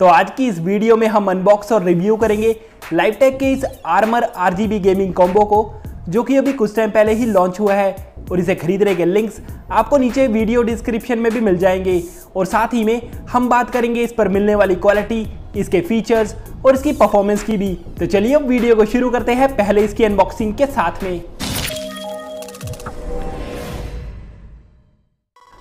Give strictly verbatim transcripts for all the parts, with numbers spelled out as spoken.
तो आज की इस वीडियो में हम अनबॉक्स और रिव्यू करेंगे लाइवटेक के इस आर्मर आरजीबी गेमिंग कॉम्बो को, जो कि अभी कुछ टाइम पहले ही लॉन्च हुआ है। और इसे खरीदने के लिंक्स आपको नीचे वीडियो डिस्क्रिप्शन में भी मिल जाएंगे। और साथ ही में हम बात करेंगे इस पर मिलने वाली क्वालिटी, इसके फीचर्स और इसकी परफॉर्मेंस की भी। तो चलिए अब वीडियो को शुरू करते हैं, पहले इसकी अनबॉक्सिंग के साथ में।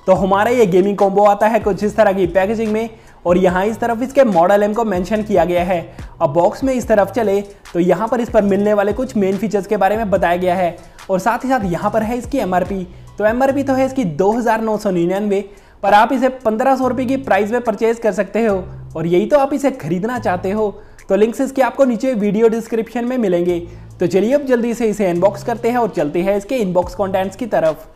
तो हमारा ये गेमिंग कॉम्बो आता है कुछ इस तरह की पैकेजिंग में, और यहाँ इस तरफ इसके मॉडल नेम को मेंशन किया गया है। अब बॉक्स में इस तरफ चले तो यहाँ पर इस पर मिलने वाले कुछ मेन फीचर्स के बारे में बताया गया है। और साथ ही साथ यहाँ पर है इसकी एमआरपी। तो एमआरपी तो है इसकी दो हज़ार नौ सौ निन्यानवे, पर आप इसे पंद्रह सौ रुपये की प्राइस में परचेज कर सकते हो। और यही तो आप इसे खरीदना चाहते हो, तो लिंक्स इसके आपको नीचे वीडियो डिस्क्रिप्शन में मिलेंगे। तो चलिए अब जल्दी से इसे अनबॉक्स करते हैं और चलते हैं इसके इनबॉक्स कॉन्टेंट्स की तरफ।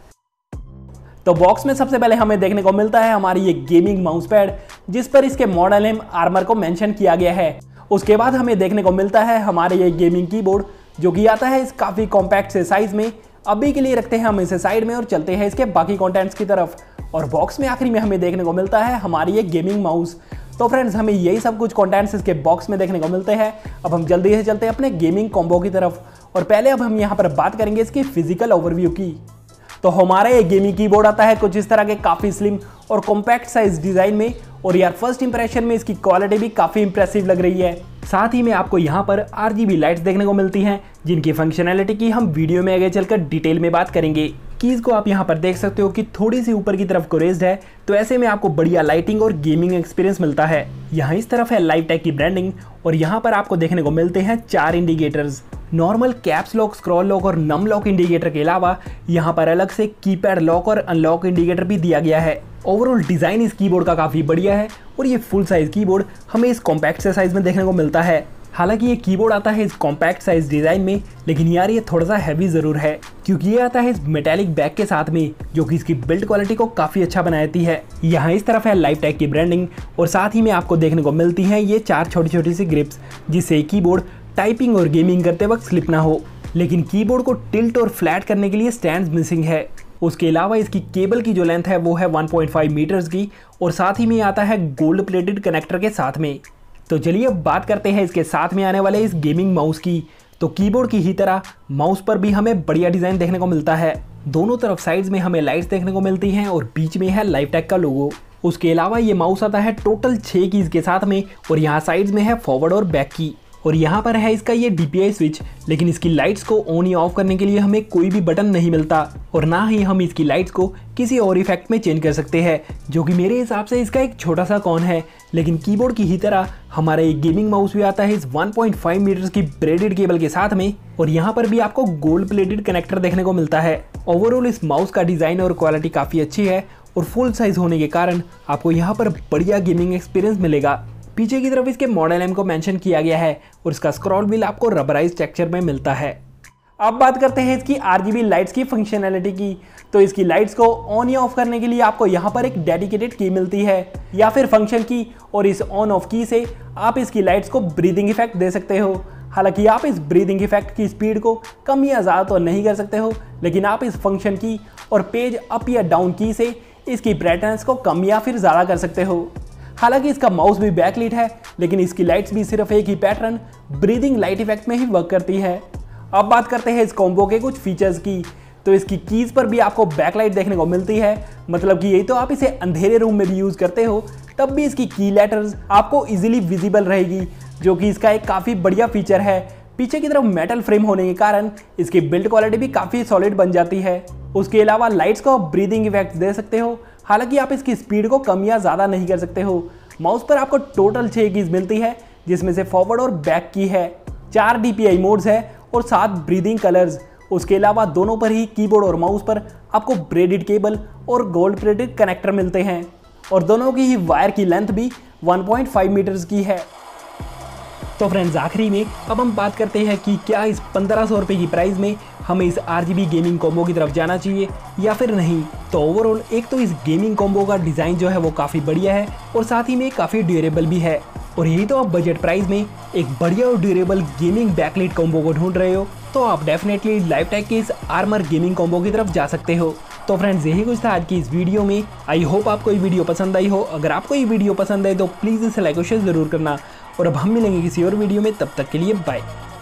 तो बॉक्स में सबसे पहले हमें देखने को मिलता है हमारी ये गेमिंग माउस पैड, जिस पर इसके मॉडल नेम आर्मर को मेंशन किया गया है। उसके बाद हमें देखने को मिलता है हमारे ये गेमिंग कीबोर्ड, जो कि आता है इस काफ़ी कॉम्पैक्ट से साइज़ में। अभी के लिए रखते हैं हम इसे साइड में और चलते हैं इसके बाकी कॉन्टेंट्स की तरफ। और बॉक्स में आखिरी में हमें देखने को मिलता है हमारी ये गेमिंग माउस। तो फ्रेंड्स, हमें यही सब कुछ कॉन्टेंट्स इसके बॉक्स में देखने को मिलते हैं। अब हम जल्दी से चलते हैं अपने गेमिंग कॉम्बो की तरफ। और पहले अब हम यहाँ पर बात करेंगे इसकी फिजिकल ओवरव्यू की। तो हमारा ये गेमिंग कीबोर्ड आता है कुछ इस तरह के काफ़ी स्लिम और कॉम्पैक्ट साइज डिज़ाइन में। और यार फर्स्ट इंप्रेशन में इसकी क्वालिटी भी काफ़ी इंप्रेसिव लग रही है। साथ ही में आपको यहाँ पर आरजीबी लाइट्स देखने को मिलती हैं, जिनकी फंक्शनैलिटी की हम वीडियो में आगे चलकर डिटेल में बात करेंगे। कीज़ को आप यहाँ पर देख सकते हो कि थोड़ी सी ऊपर की तरफ कोरेज्ड है, तो ऐसे में आपको बढ़िया लाइटिंग और गेमिंग एक्सपीरियंस मिलता है। यहाँ इस तरफ है लाइवटेक की ब्रांडिंग, और यहाँ पर आपको देखने को मिलते हैं चार indicators, normal caps lock, scroll lock और नम लॉक इंडिकेटर के अलावा यहाँ पर अलग से कीपैड लॉक और अनलॉक इंडिकेटर भी दिया गया है। ओवरऑल डिज़ाइन इस कीबोर्ड का काफ़ी बढ़िया है, और ये फुल साइज़ कीबोर्ड हमें इस कॉम्पैक्ट से साइज़ में देखने को मिलता है। हालांकि ये कीबोर्ड आता है इस कॉम्पैक्ट साइज़ डिज़ाइन में, लेकिन यार ये थोड़ा सा हैवी ज़रूर है, क्योंकि ये आता है इस मेटेलिक बैग के साथ में, जो कि इसकी बिल्ड क्वालिटी को काफ़ी अच्छा बनाती है। यहाँ इस तरफ है लाइवटेक की ब्रांडिंग, और साथ ही में आपको देखने को मिलती हैं ये चार छोटी छोटी सी ग्रिप्स, जिससे कीबोर्ड टाइपिंग और गेमिंग करते वक्त स्लिप ना हो। लेकिन कीबोर्ड को टिल्ट और फ्लैट करने के लिए स्टैंड्स मिसिंग है। उसके अलावा इसकी केबल की जो लेंथ है वो है वन पॉइंट फाइव मीटर्स की, और साथ ही में आता है गोल्ड प्लेटेड कनेक्टर के साथ में। तो चलिए अब बात करते हैं इसके साथ में आने वाले इस गेमिंग माउस की। तो कीबोर्ड की ही तरह माउस पर भी हमें बढ़िया डिज़ाइन देखने को मिलता है। दोनों तरफ साइड्स में हमें लाइट्स देखने को मिलती हैं, और बीच में है लाइवटेक का लोगो। उसके अलावा ये माउस आता है टोटल छः कीज़ के साथ में, और यहाँ साइड्स में है फॉरवर्ड और बैक की। और यहाँ पर है इसका ये डीपीआई स्विच, लेकिन इसकी लाइट्स को ऑन या ऑफ करने के लिए हमें कोई भी बटन नहीं मिलता, और ना ही हम इसकी लाइट्स को किसी और इफेक्ट में चेंज कर सकते हैं, जो कि मेरे हिसाब से इसका एक छोटा सा कॉन है। लेकिन कीबोर्ड की ही तरह हमारा ये गेमिंग माउस भी आता है इस वन पॉइंट फाइव मीटर्स की ब्रेडेड केबल के साथ में, और यहाँ पर भी आपको गोल्ड प्लेटेड कनेक्टर देखने को मिलता है। ओवरऑल इस माउस का डिज़ाइन और क्वालिटी काफ़ी अच्छी है, और फुल साइज़ होने के कारण आपको यहाँ पर बढ़िया गेमिंग एक्सपीरियंस मिलेगा। पीछे की तरफ इसके मॉडल नेम को मेंशन किया गया है, और इसका स्क्रॉल व्हील आपको रबराइज टेक्सचर में मिलता है। अब बात करते हैं इसकी आरजीबी लाइट्स की फंक्शनैलिटी की। तो इसकी लाइट्स को ऑन या ऑफ करने के लिए आपको यहाँ पर एक डेडिकेटेड की मिलती है, या फिर फंक्शन की, और इस ऑन ऑफ की से आप इसकी लाइट्स को ब्रीदिंग इफेक्ट दे सकते हो। हालांकि आप इस ब्रीदिंग इफेक्ट की स्पीड को कम या ज़्यादा तो नहीं कर सकते हो, लेकिन आप इस फंक्शन की और पेज अप या डाउन की से इसकी ब्राइटनेस को कम या फिर ज़्यादा कर सकते हो। हालांकि इसका माउस भी बैकलिट है, लेकिन इसकी लाइट्स भी सिर्फ एक ही पैटर्न ब्रीदिंग लाइट इफेक्ट में ही वर्क करती है। अब बात करते हैं इस कॉम्बो के कुछ फीचर्स की। तो इसकी कीज़ पर भी आपको बैकलाइट देखने को मिलती है, मतलब कि यही तो आप इसे अंधेरे रूम में भी यूज़ करते हो, तब भी इसकी की लेटर्स आपको ईजिली विजिबल रहेगी, जो कि इसका एक काफ़ी बढ़िया फीचर है। पीछे की तरफ मेटल फ्रेम होने के कारण इसकी बिल्ड क्वालिटी भी काफ़ी सॉलिड बन जाती है। उसके अलावा लाइट्स को आप ब्रीदिंग इफेक्ट्स दे सकते हो, हालांकि आप इसकी स्पीड को कम या ज़्यादा नहीं कर सकते हो। माउस पर आपको टोटल छः कीज़ मिलती है, जिसमें से फॉरवर्ड और बैक की है, चार डीपीआई मोड्स है और सात ब्रीदिंग कलर्स। उसके अलावा दोनों पर ही कीबोर्ड और माउस पर आपको ब्रेडेड केबल और गोल्ड प्लेटेड कनेक्टर मिलते हैं, और दोनों की ही वायर की लेंथ भी वन पॉइंट फाइव मीटर्स की है। तो फ्रेंड्स, आखिरी में अब हम बात करते हैं कि क्या इस पंद्रह सौ रुपये की प्राइस में हमें इस आरजीबी गेमिंग कॉम्बो की तरफ जाना चाहिए या फिर नहीं। तो ओवरऑल एक तो इस गेमिंग कॉम्बो का डिज़ाइन जो है वो काफ़ी बढ़िया है, और साथ ही में काफ़ी ड्यूरेबल भी है। और यही तो आप बजट प्राइस में एक बढ़िया और ड्यूरेबल गेमिंग बैकलाइट कॉम्बो को ढूंढ रहे हो, तो आप डेफिनेटली लाइवटेक के इस आर्मर गेमिंग कॉम्बो की तरफ जा सकते हो। तो फ्रेंड्स यही कुछ था आज की इस वीडियो में। आई होप आपको ये वीडियो पसंद आई हो। अगर आपको ये वीडियो पसंद आई तो प्लीज़ इसे लाइक और शेयर ज़रूर करना। और अब हम मिलेंगे किसी और वीडियो में, तब तक के लिए बाय।